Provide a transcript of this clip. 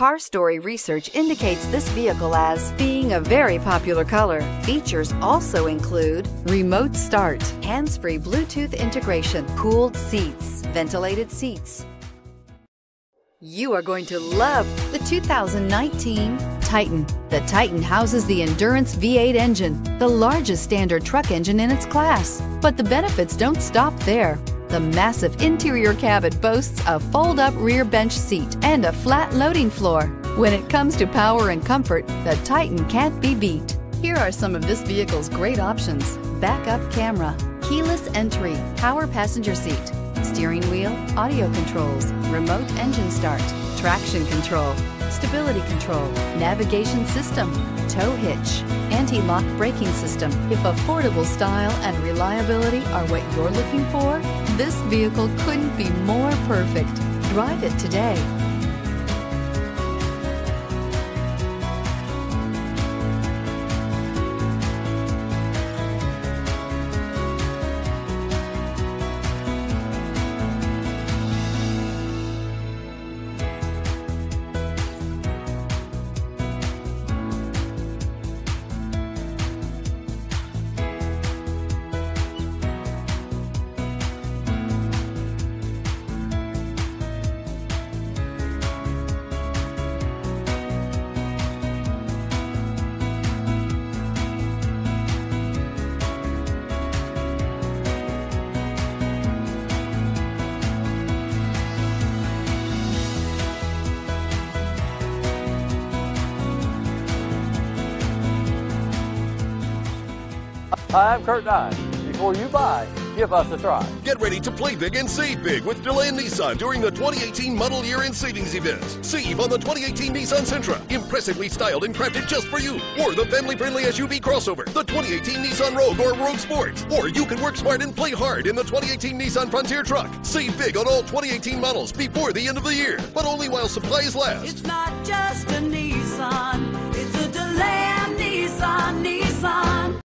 Car Story research indicates this vehicle as being a very popular color. Features also include remote start, hands-free Bluetooth integration, cooled seats, ventilated seats. You are going to love the 2019 Titan. The Titan houses the Endurance V8 engine, the largest standard truck engine in its class. But the benefits don't stop there. The massive interior cabin boasts a fold-up rear bench seat and a flat loading floor. When it comes to power and comfort, the Titan can't be beat. Here are some of this vehicle's great options: backup camera, keyless entry, power passenger seat, steering wheel audio controls, remote engine start, traction control, stability control, navigation system, tow hitch, anti-lock braking system. If affordable style and reliability are what you're looking for, this vehicle couldn't be more perfect. Drive it today. Hi, I'm Kurt Dine. Before you buy, give us a try. Get ready to play big and save big with Deland Nissan during the 2018 model year-end savings event. Save on the 2018 Nissan Sentra, impressively styled and crafted just for you. Or the family-friendly SUV crossover, the 2018 Nissan Rogue or Rogue Sports. Or you can work smart and play hard in the 2018 Nissan Frontier truck. Save big on all 2018 models before the end of the year, but only while supplies last. It's not just a Nissan, it's a Deland Nissan.